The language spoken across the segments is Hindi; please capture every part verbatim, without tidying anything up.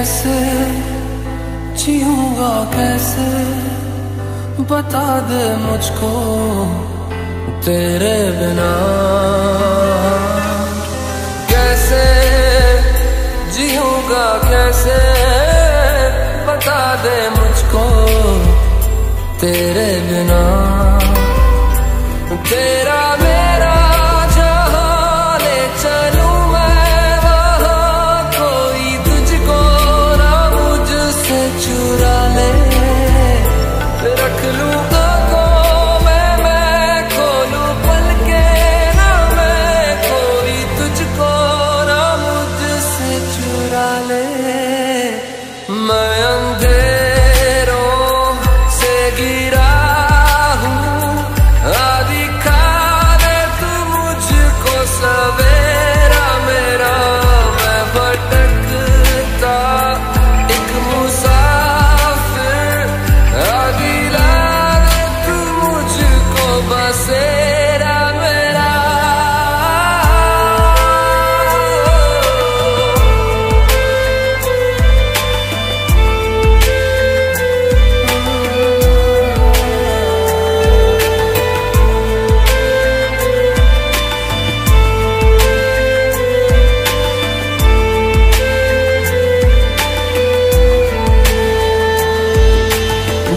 कैसे जीऊंगा कैसे बता दे मुझको तेरे बिना। कैसे जीऊंगा कैसे बता दे मुझको तेरे बिना। तेरा मेरा जहाँ ले चलूं मैं वहाँ कोई तुझको ना मुझसे चुरा ले। रख लूं आँखों में मैं खोलूं पलके ना मैं कोई तुझको ना मुझसे चुरा ले। मैं अंधेरों से गिरा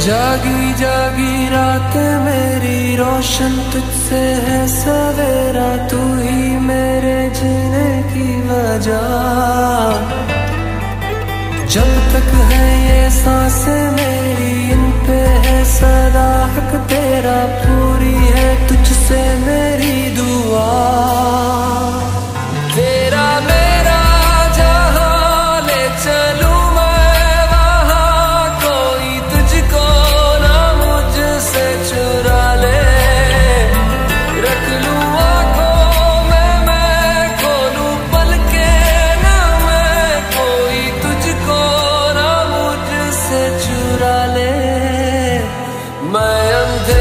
जागी जागी रात मेरी रोशन तुझसे है सवेरा। तू ही मेरे जीने की वजह। जब तक है ये सांसें मेरी इन पे है सदा हक तेरा। पूरी है तुझसे मेरी दुआ। मैं अंधे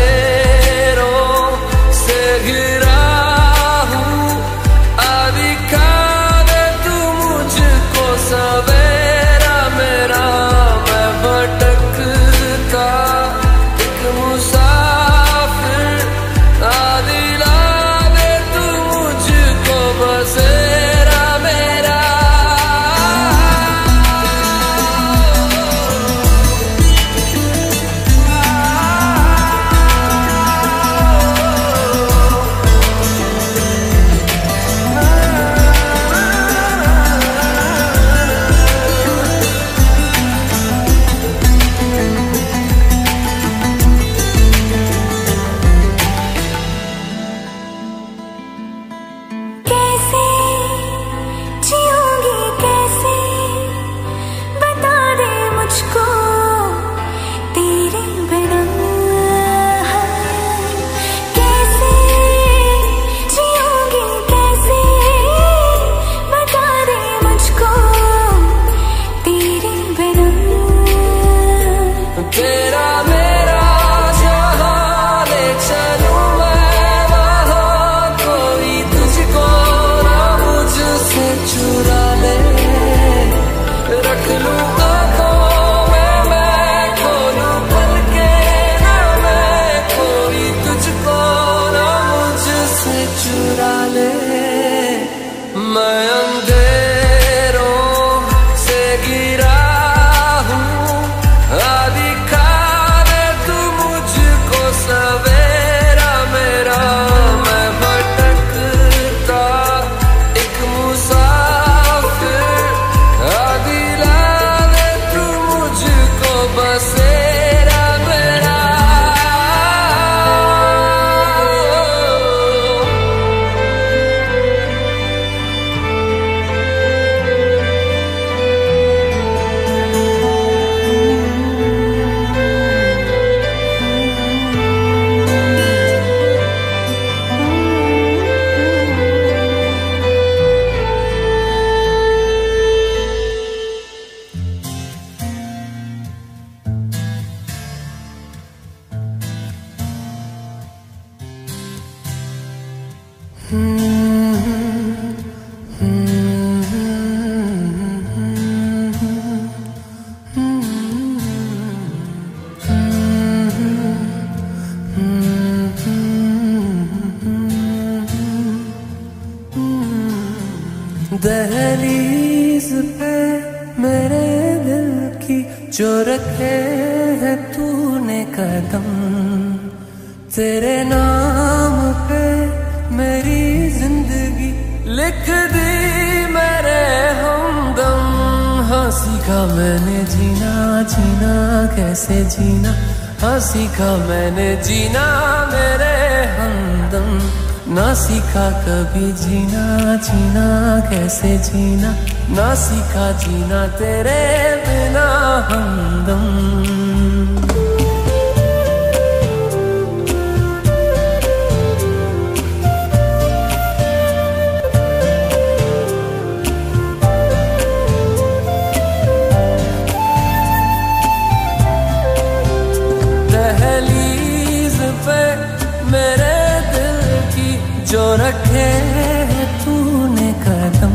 दहलीज पे मेरे दिल की जो रखे है तूने कदम, तेरे नाम पे मेरी जिंदगी लिख दी मेरे हमदम। हाँ सीखा मैंने जीना, जीना कैसे जीना, हाँ सीखा मैंने जीना मेरे हमदम। ना सीखा कभी जीना, जीना कैसे जीना, ना सीखा जीना तेरे बिना हमदम। दहलीज पे मेरे जो रखे है तूने कदम,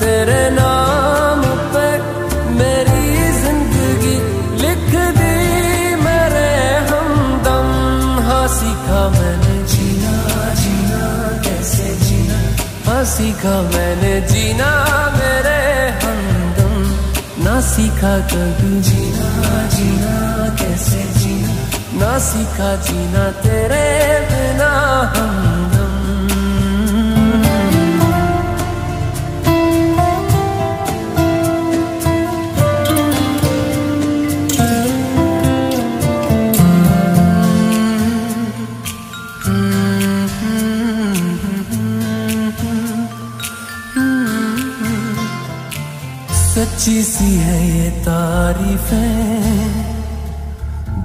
तेरे नाम पे मेरी जिंदगी लिख दी मेरे हमदम। हाँ सीखा मैंने जीना, जीना कैसे जीना, हाँ सीखा मैंने जीना मेरे हमदम। ना सीखा कभी जीना, जीना कैसे जीना, ना सीखा जीना तेरे बिना हमदम। सच्ची सी है ये तारीफें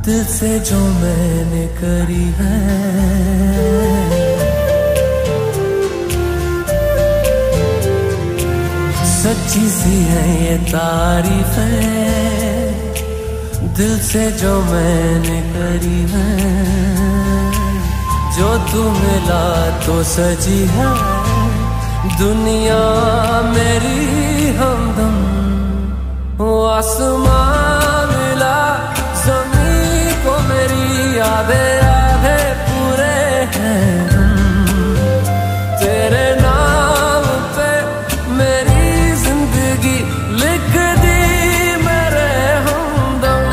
दिल से जो मैंने करी है, सच्ची सी है ये तारीफें दिल से जो मैंने करी है। जो तू मिला तो सजी है दुनिया मेरी हमदम। वो आसमान मिला आधे आधे पूरे हैं तेरे नाम पे मेरी जिंदगी लिख दी मेरे हमदम।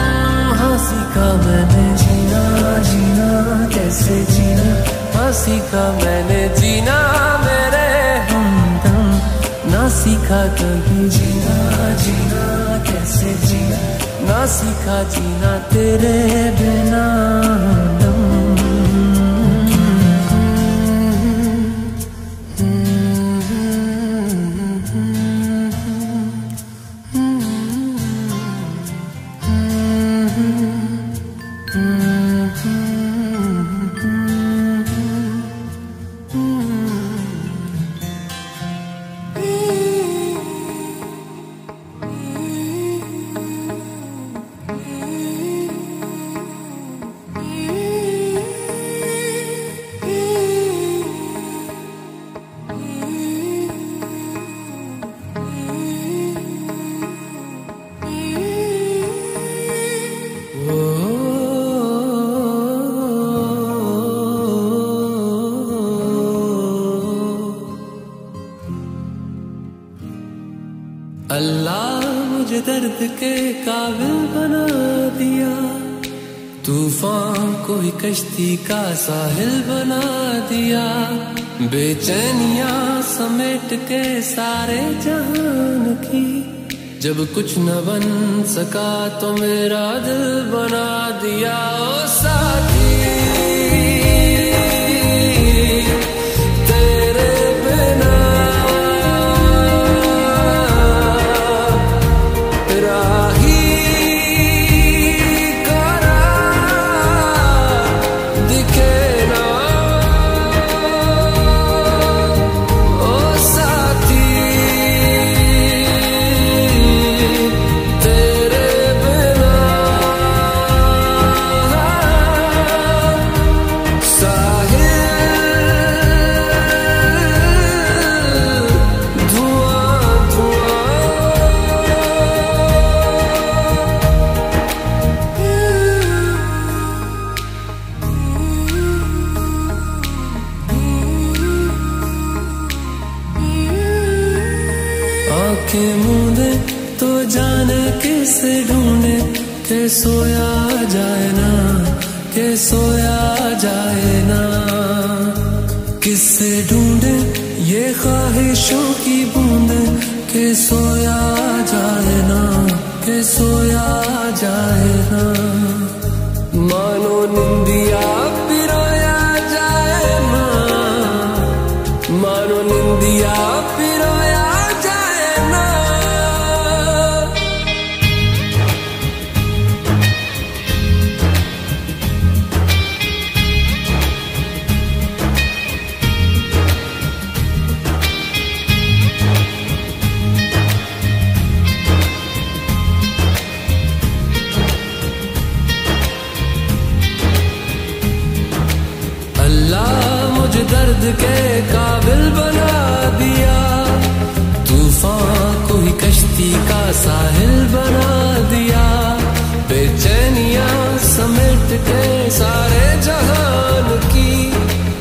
हाँ सीखा मैंने जीना, जीना कैसे जीना, हाँ सीखा मैंने जीना मेरे हमदम। ना सीखा कभी जीना, जीना कैसे जीना, ना सीखा जीना तेरे बिना। अल्लाह मुझे दर्द के काबिल बना दिया, तूफान को ही कश्ती का साहिल बना दिया। बेचैनियां समेट के सारे जान की, जब कुछ न बन सका तो मेरा दिल बना दिया। ओ साथी तेरे बिना के मूंदे तो जाने किसे ढूंढे, के सोया जाए ना, के सोया जाए ना। किसे ढूंढे ये ख्वाहिशों की बूंदे, के सोया जाए ना, के सोया जाए ना। मानो निंदिया पिरोया जाए ना, मानो निंदिया पिरोया जाए ना। दर्द के काबिल बना दिया, तूफान को ही कश्ती का साहिल बना दिया। बेचैनिया समेट के सारे जहान की,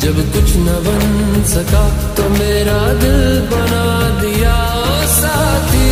जब कुछ न बन सका तो मेरा दिल बना दिया। साथी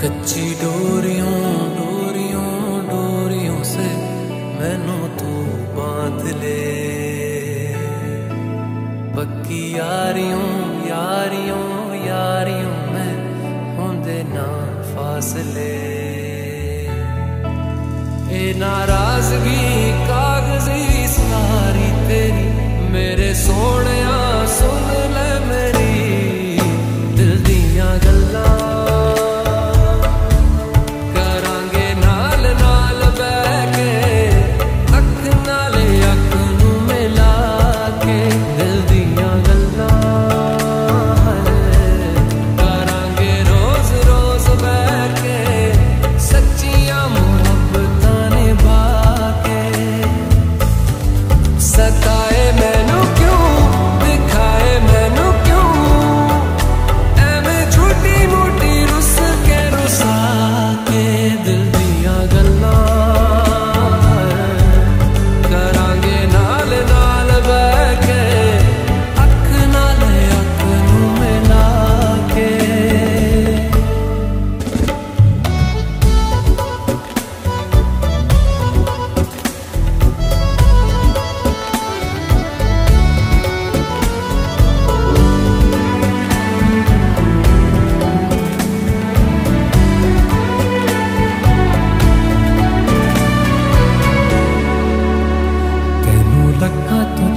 कच्ची डोरियों डोरियों डोरियों से मैनू तू बांध ले, पक्की यारियों यारियों यारियों में होंदे ना फासले। ए नाराजगी कागजी सारी तेरी, मेरे सोने सुन ले मेरी दिल दिया गल्ला।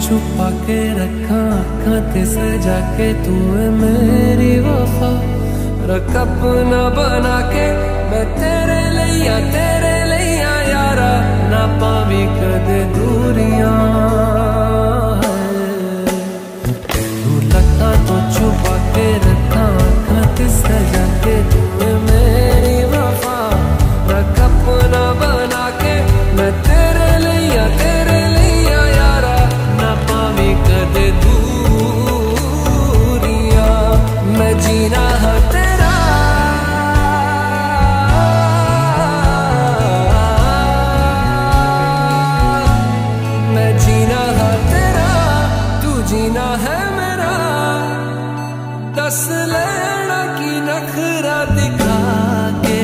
छुपा के रखा अखा ते सजा के तू मेरी वफा, रकब ना बना के मैं तेरे लिया तेरे लिया यारा, ना पावी कदे दूरियां। तू लगा तो छुपा के रखा अखा ते सजा के तू मेरी वफा, रकब ना बना के मैं तेरे लिया तेरे लिया यारा, कदे दूरियां। मैं जीना है तेरा, मैं जीना है तेरा, तू जीना है मेरा। दस लेना की नखरा दिखा के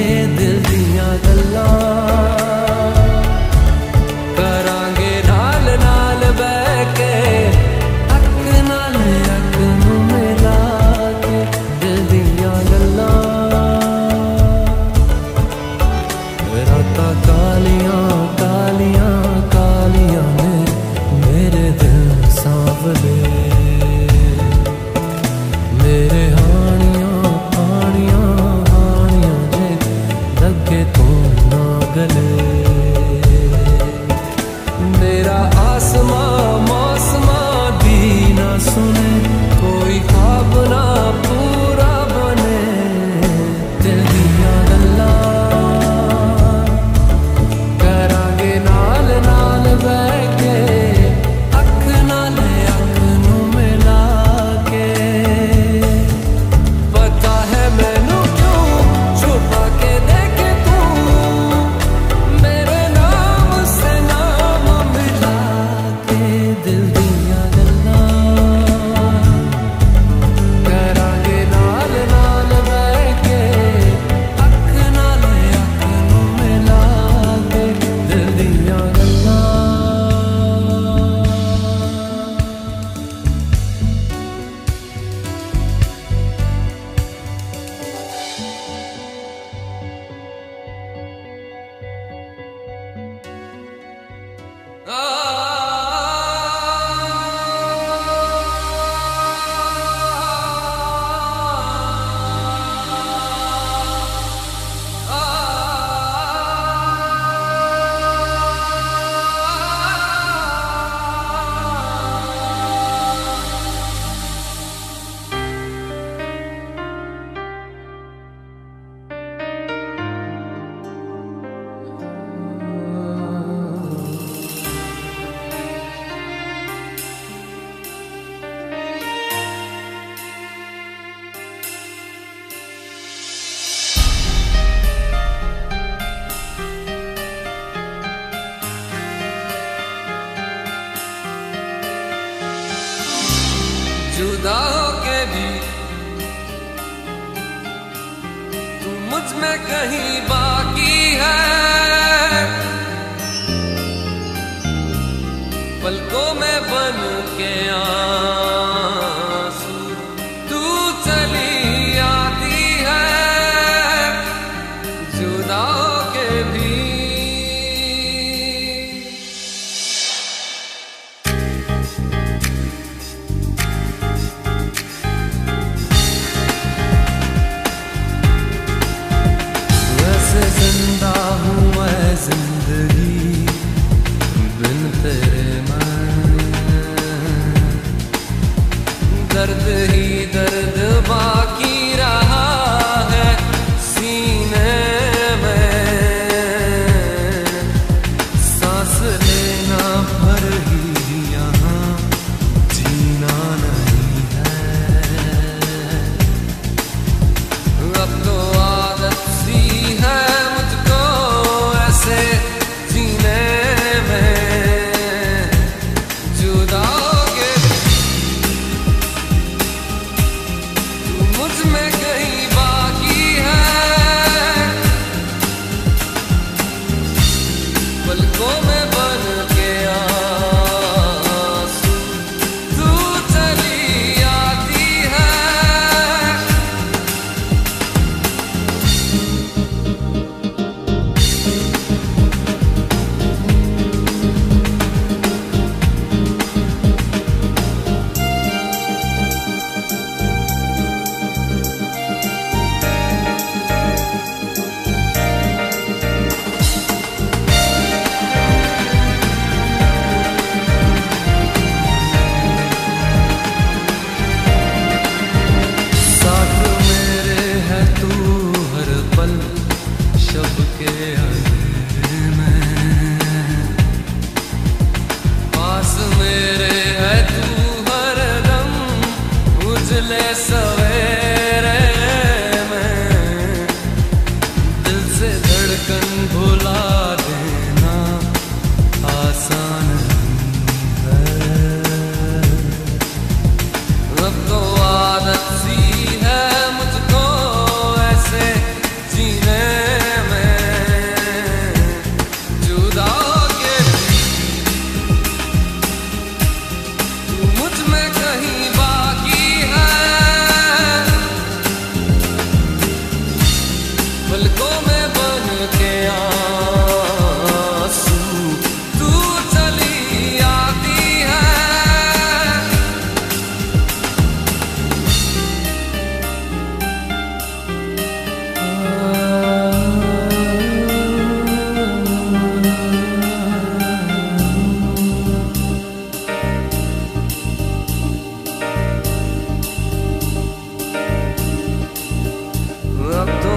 जुदा होके भी तू मुझ में कहीं बाकी है, पलकों में बन के आंसू तू चली आती है, जुदा होके भी। जिंदा हूँ मैं जिंदगी बिन तेरे, मैं दर्द ही दर्द बाकी रहा है सीने में, सांस लेना भर ही यहाँ जीना नहीं है। अब तो आदत सी है सवेरे में, दिल से धड़कन भुला देना आसान है। अब तो आदत सी है मुझको ऐसे जीने में, जुदा होके तू मुझ में कहीं पलकों में बन के आंसू तू चली आती है। अब तो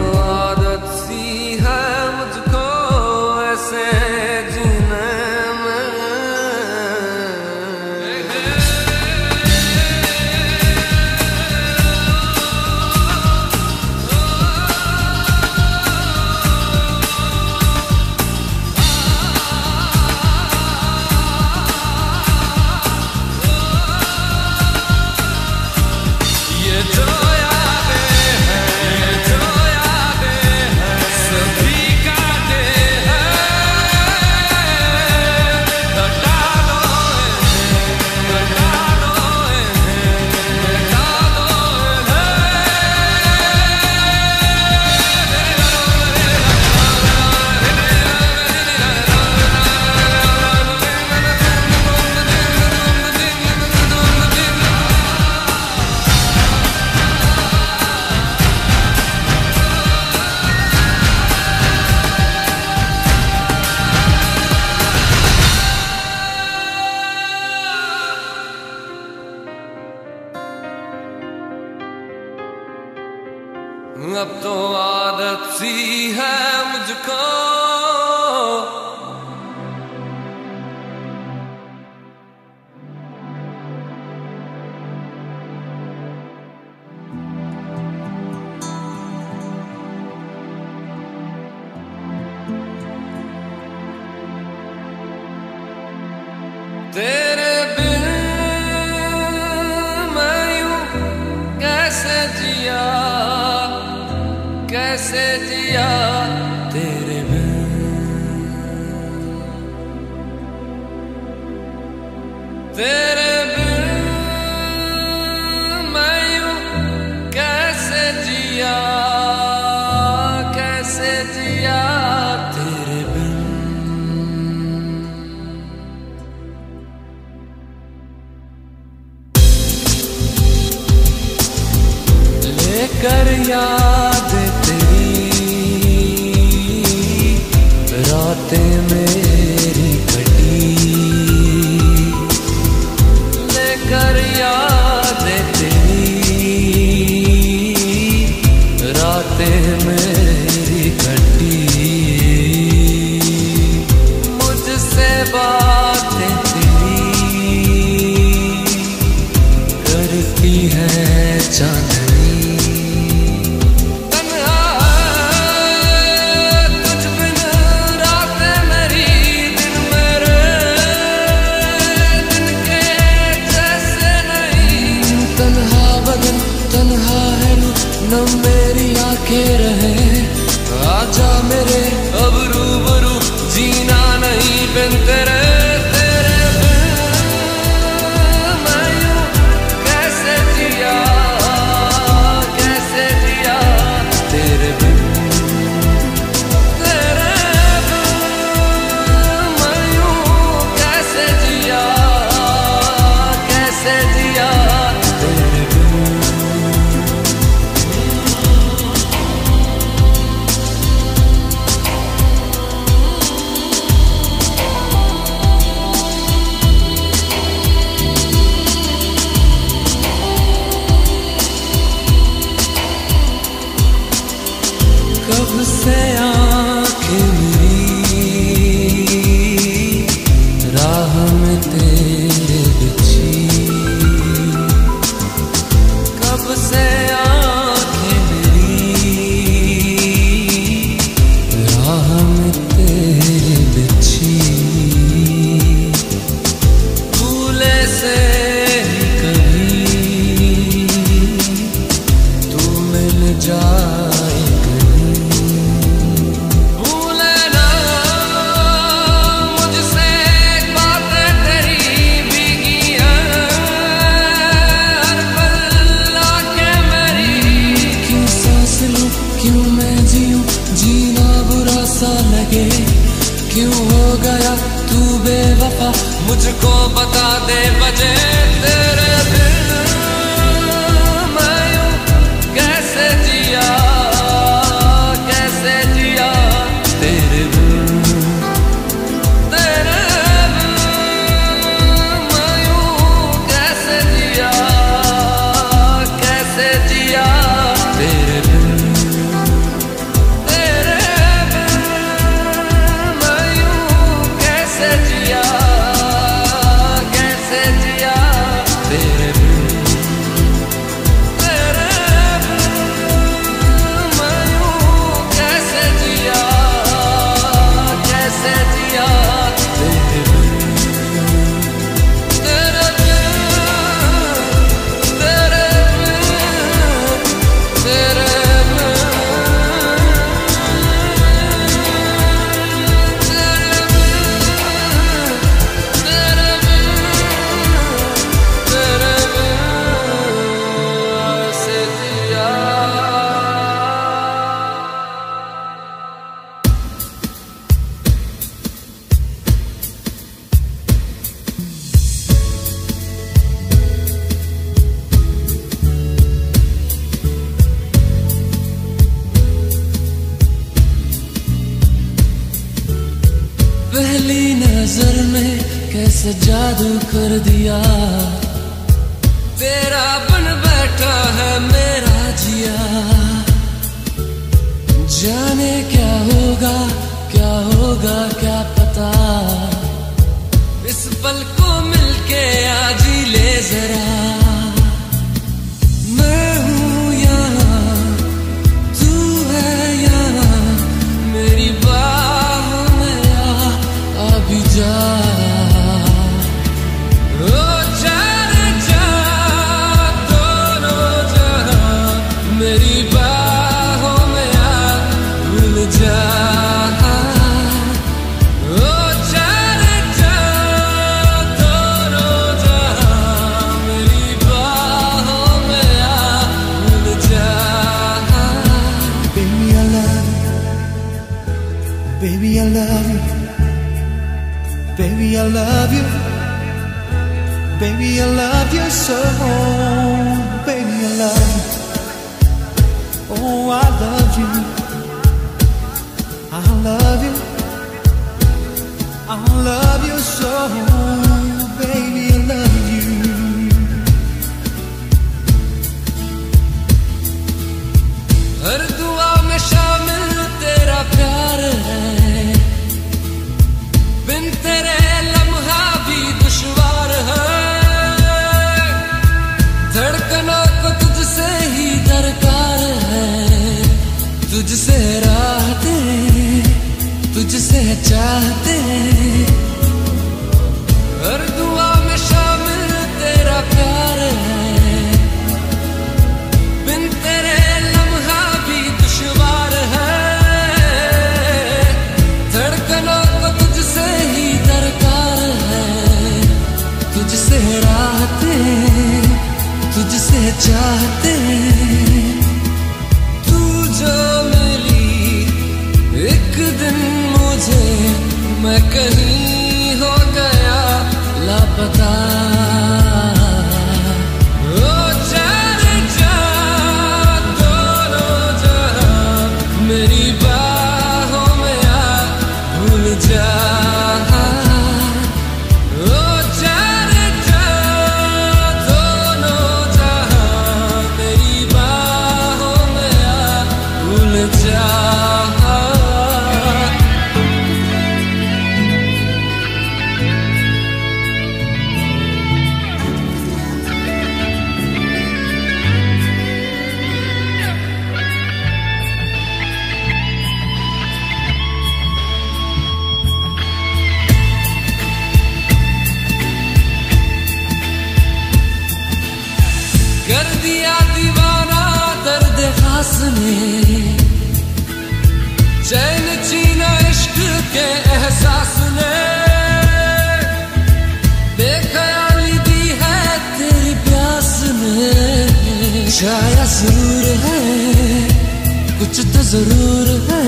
अब तो आदत सी है मुझको तेरे बिन मैं कैसे जिया तेरे बिन। तेरे बिन मैं यूं कैसे जिया, कैसे जिया तेरे बिन। लेकर याद तेरी रातें मेरी कटी, कर याद तेरी रातें मेरी कटी। मुझसे बातें तेरी करती है चांद, न मेरी आंखें रहे। आजा मेरे अब रूबरू, जीना नहीं बिन तेरे। तेरे बिन मैं यूं कैसे जिया, कैसे जिया तेरे बिन। तेरे बिन मैं यूं कैसे जिया, कैसे जिया तेरे बिन। कब से आंखें मेरी राह में तेरे बिछी, कब से आंखें मेरी राह में तेरे बिछी। भूले से कभी तू मिल जा, क्यों हो गया तू बेवफा मुझको बता दे वजह। तेरे बिन मैं यूं कैसे जिया, कैसे जिया तेरे बिन। तेरे बिन मैं यूं कैसे जिया, कैसे जिया तेरे बिन। पहली नजर में कैसे जादू कर दिया, तेरा बन बैठा है मेरा जिया। जाने क्या होगा, क्या होगा क्या पता, इस पल को मिलके आज ही ले जरा। मैं हूँ यहाँ, तू है यहाँ, मेरी बात जा। दोनों जहां मेरी बाहों में आ चाहते हैं, हर दुआ में शामिल तेरा प्यार है। बिन तेरे लम्हा भी दुश्वार है, धड़कनों को तुझसे ही दरकार है। तुझसे राहते हैं, तुझसे चाहते हैं। तू जो मिली एक दिन मुझे, मैं कहीं हो गया लापता। ओ जान जा दोनों जहां, मेरी बाहों में आ भूल जा। ओ जान जा दोनों जहां, मेरी बाहों में आ भूल जा। कर दिया दीवाना दर्द खास ने, चैन छीना इश्क के एहसास ने। बेखयाली दी है तेरी प्यास ने, शाया सुरूर है कुछ तो जरूर है।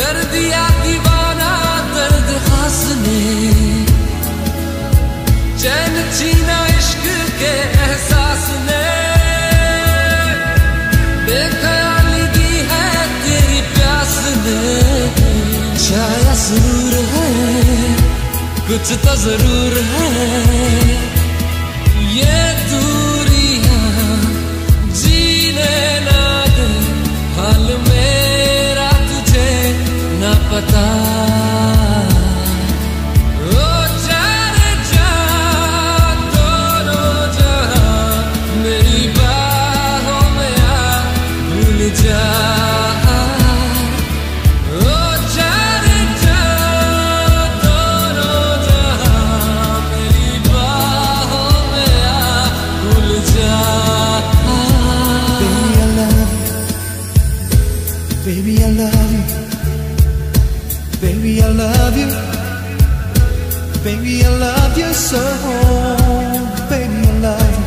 कर दिया दीवाना दर्द खास ने, चैन छीना के एहसास ने। बेखयाली दी है तेरी प्यास ने, शाया सुरूर है कुछ तो जरूर है। ये दूरियां जीने ना दे, हाल मेरा तुझे ना पता। Baby, I love you. Baby, I love you. Baby, I love you so. Baby, I love you.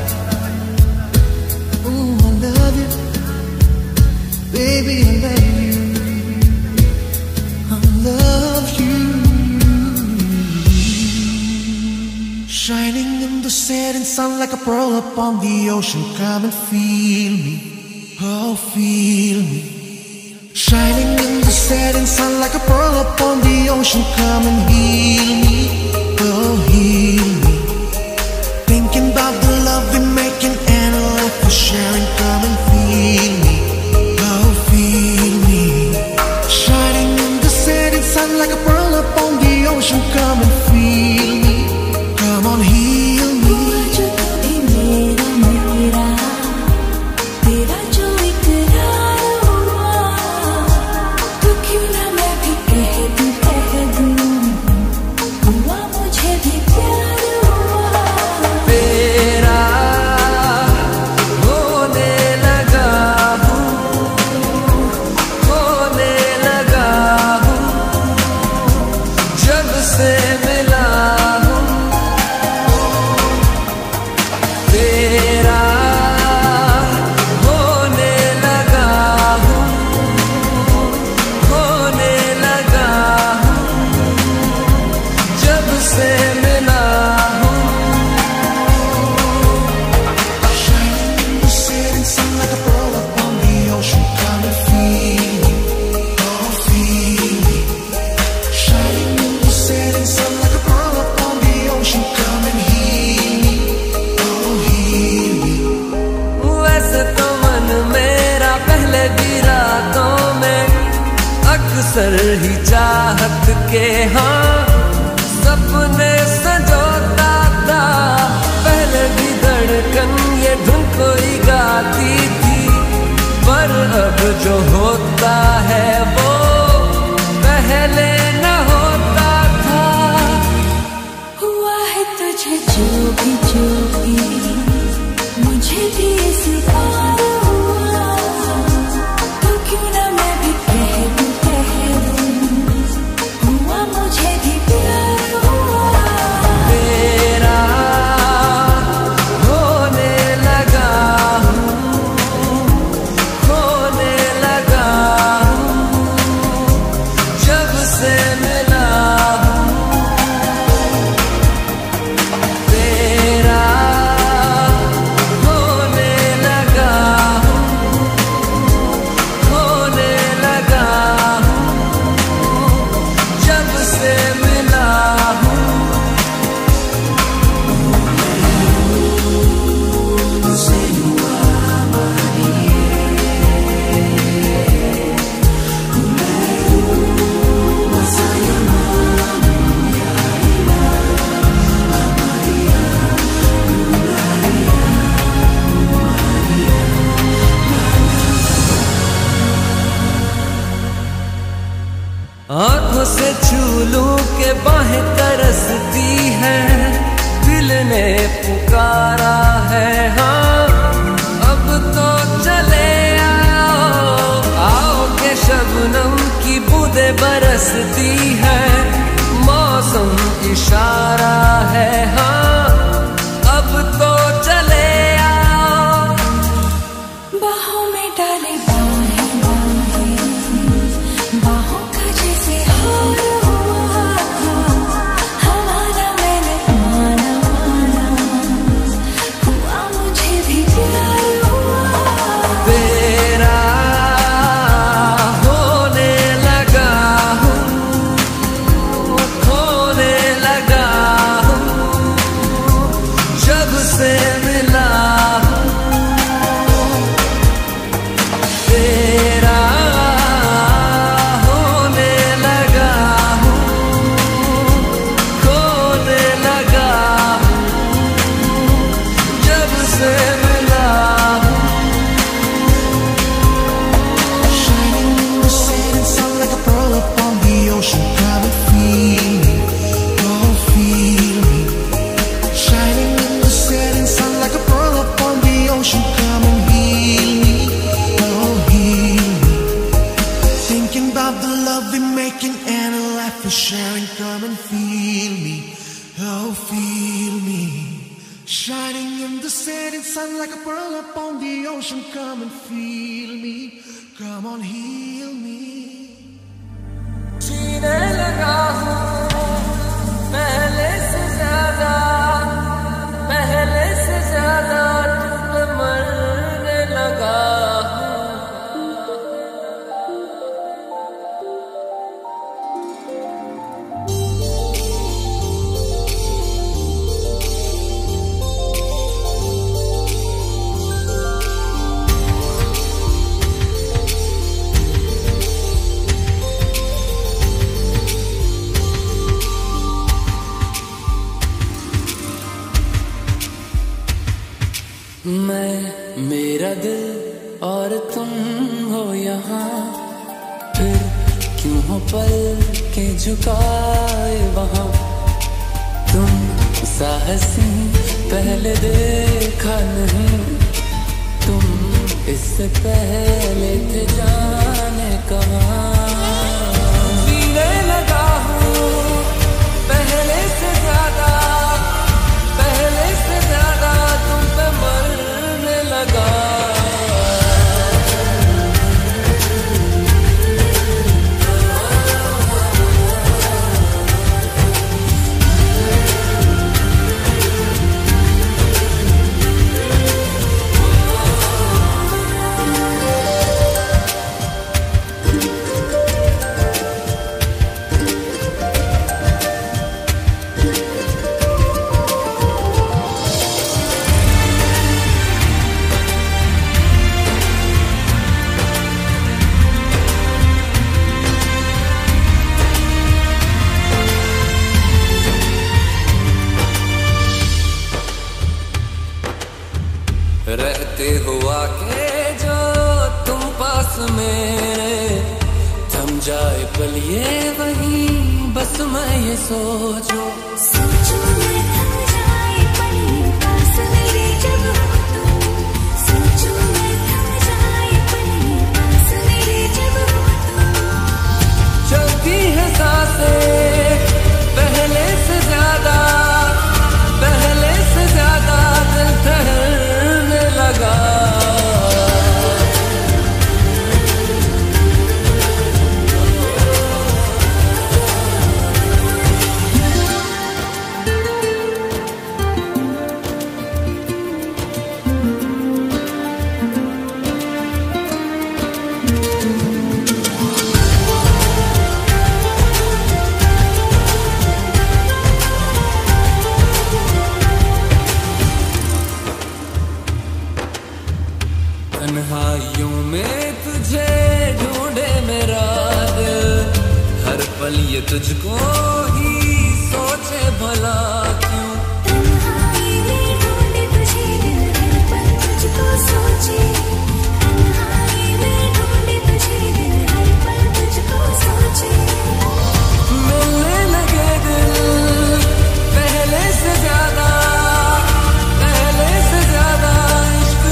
Ooh, I love you. Baby, I love you. I love you. Shining in the setting sun like a pearl upon the ocean. Come and feel me. Oh, feel me. Shining in the setting sun like a pearl upon the ocean. Come and heal me, oh heal me. Thinking about the love we're making and a life we're sharing. Come and feel me, oh feel me. Shining in the setting sun like a pearl upon the ocean. Come and feel me, come on heal me. सर ही चाहत के हाँ सपने सजोता था, पहले भी धड़कन ये धुन कोई गाती थी। पर अब जो होता है वो पहले आंखों से चूलों के बाहें तरसती है, दिल ने पुकारा है, हाँ अब तो चले आओ। आओ के शबनम की बूंदें बरसती है, मौसम इशारा है, हाँ अब तो चले आओ। बाहों में डाले sharing, come and feel me, oh feel me, shining in the setting sun like a pearl upon the ocean. Come and feel me, come on, heal me. Jeene laga hoon pehle se zyada, pehle se zyada tum marne laga hoon. मैं, मेरा दिल और तुम हो यहाँ, फिर क्यों हो पल के झुकाए वहाँ। तुम सा हसीं पहले देखा नहीं, तुम इससे पहले थे जाने कहाँ। जीने लगा हूँ पहले से ज्यादा, पहले से ज्यादा तुम पे मरने लगा। रहते हुआ के जो तुम पास मेरे, थम जाए पल ये वही, बस मैं ये सोचो सोचो मैं थम जाए पल। तन्हाइयों में तुझे ढूंढे मेरा दिल, हर पल ये तुझको ही सोचे भला क्यों। तन्हाई में ढूंढे तुझे दिल, हर पल तुझको सोचे। तन्हाई में ढूंढे तुझे दिल, हर पल तुझको सोचे। मिलने लगे दिल पहले से ज्यादा, पहले से ज्यादा इश्क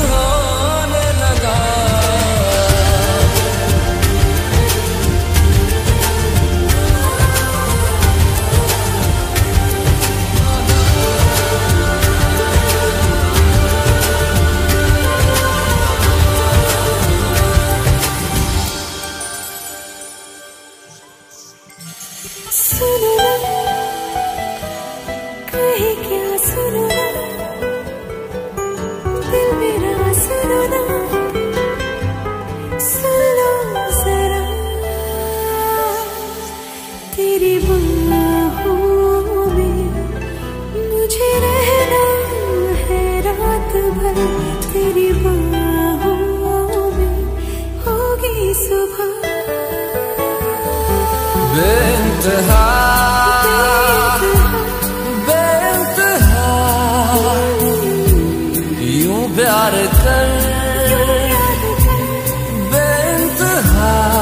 होने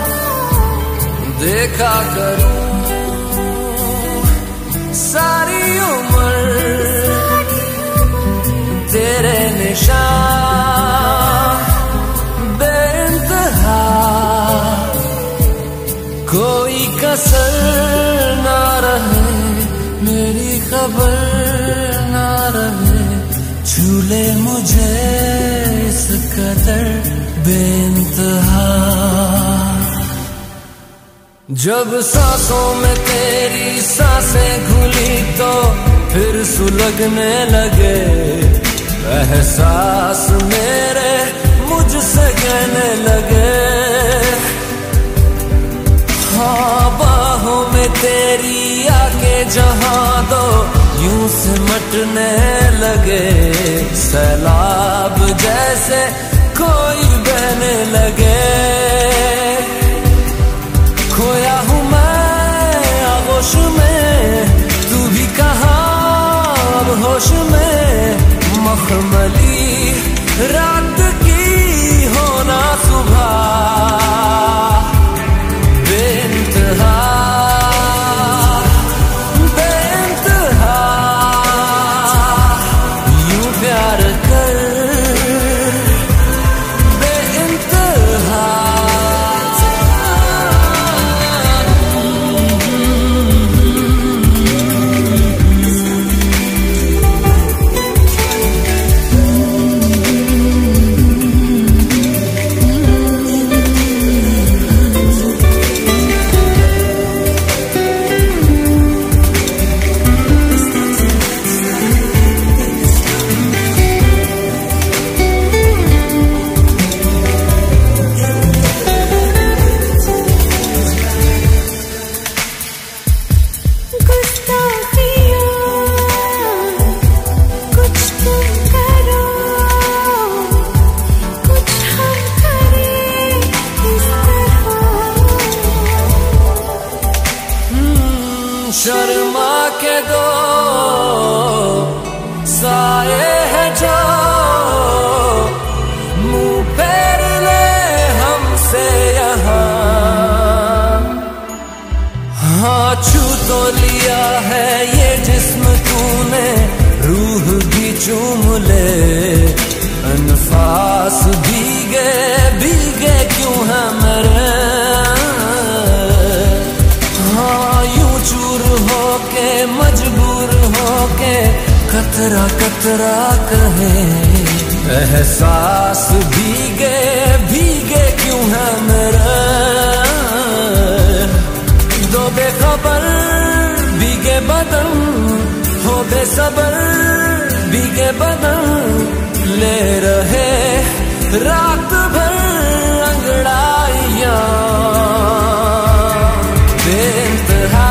लगा। देखा करूं सारी उम्र तेरे निशान बेइंतहा, कोई कसर ना रहे, मेरी खबर ना रहे। झूले मुझे इस कदर बेइंतहा, जब सांसों में तेरी सांसें घुली तो फिर सुलगने लगे एहसास मेरे, मुझसे कहने लगे। हाँ बाहों में तेरी आके जहाँ दो यूं सिमटने लगे सैलाब जैसे कोई बहने लगे। खोया हूँ मैं आगोश में, तू भी कहाँ अब होश में। मखमली रात की होना सुबह, बेइंतहा बेइंतहा यूं प्यार कर। शर्मा के दो साये है जो मुँह फेर ले हमसे यहाँ। हाँ छू तो लिया है ये जिस्म तूने, रूह भी चूम ले। अनफास भीगे भीगे क्यों है मेरे, मजबूर होके कतरा कतरा कहे एहसास भीगे भीगे क्यों है मेरा। दो बेखबर भीगे बदन, हो बेसबर भीगे बदन। ले रहे रात भर अंगड़ाइयाँ बेइंतहा,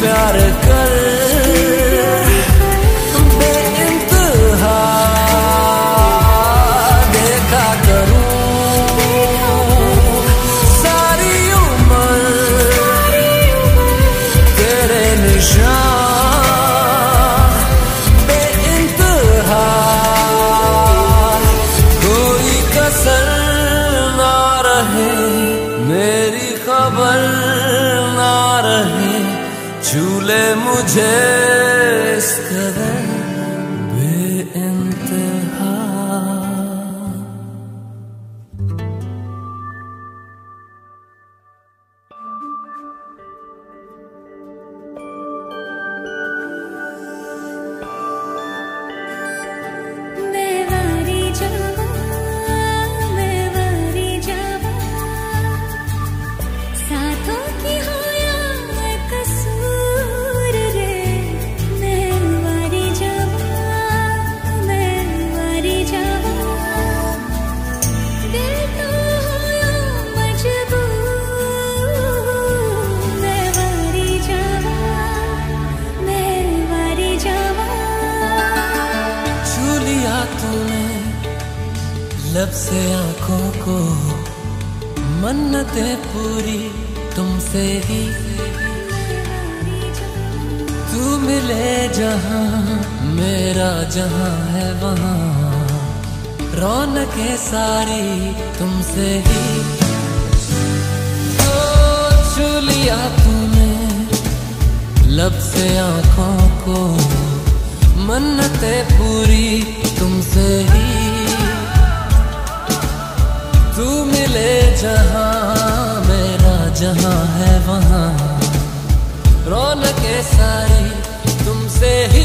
प्यार कर। भूले मुझे इस कदर बेइंतहा। लब से आंखों को मन्नतें पूरी तुमसे ही, तू मिले जहां मेरा जहां है वहां, रौनकें सारी तुमसे ही। तो छू लिया तूने लब से आंखों को मन्नतें पूरी तुमसे ही, तू मिले जहां मेरा जहां है वहां, रौनकें सारी तुमसे ही।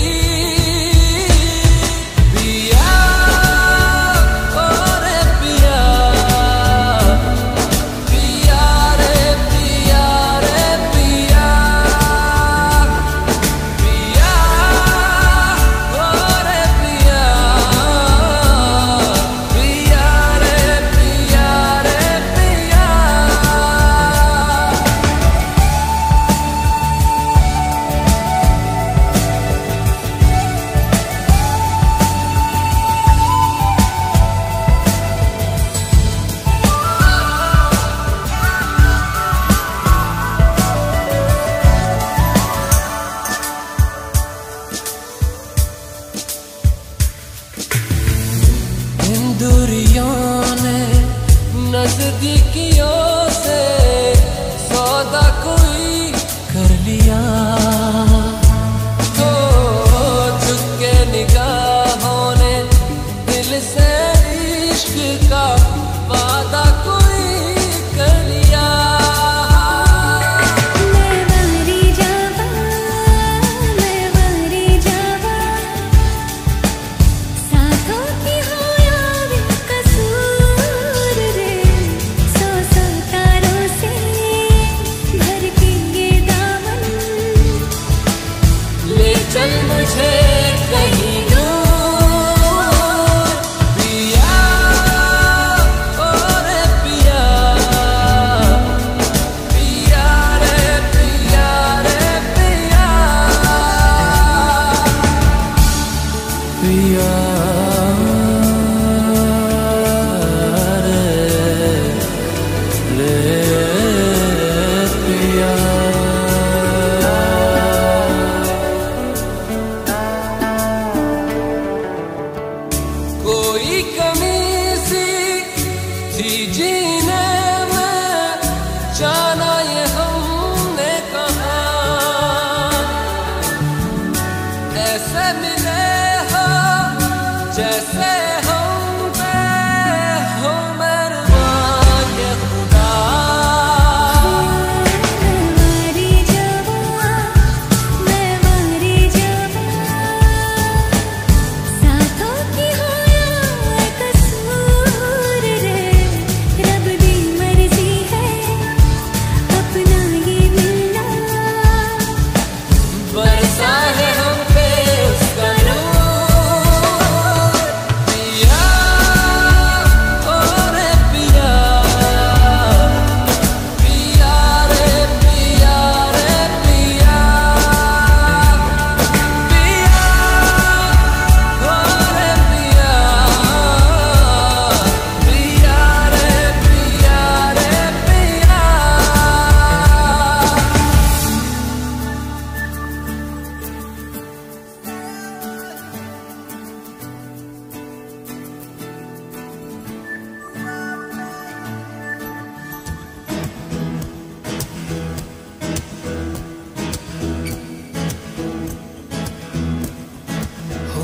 दूरियों ने नजदीकियों से सौदा कोई कर लिया, तो झुक के निगाहों ने दिल से इश्क का वादा कोई कर लिया। मैं मरी जावा, मैं मरी जावा, साथों की हो या कसूर रे, सो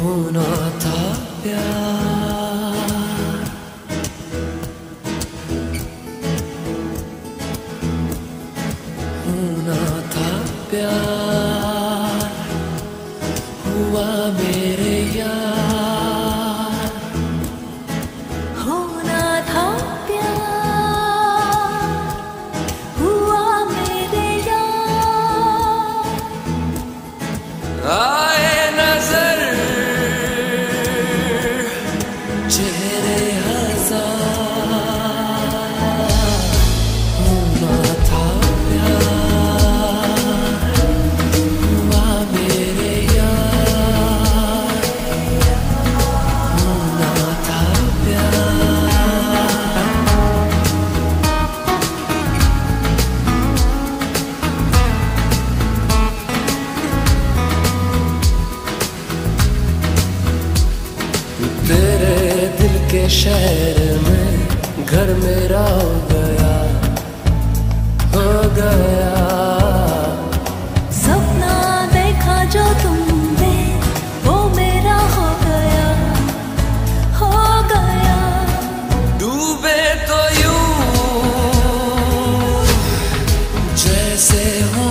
होना था प्यार, होना था प्यार, हुआ मेरे यार, होना था प्यार, हुआ मेरे यार। आए नजर चेहरे हजार, होना था प्यार, हुआ मेरे यार, होना था प्यार। तेरे के शहर में घर मेरा हो गया, हो गया सपना देखा जो तुमने वो मेरा हो गया, हो गया। डूबे तो यूं जैसे हो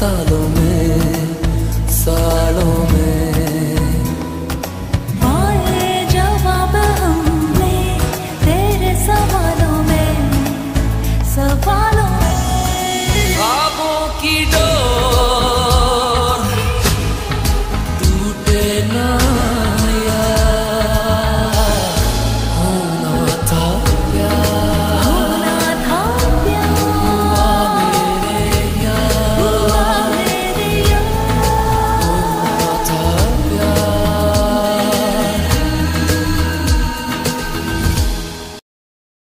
सालों में, सालों में।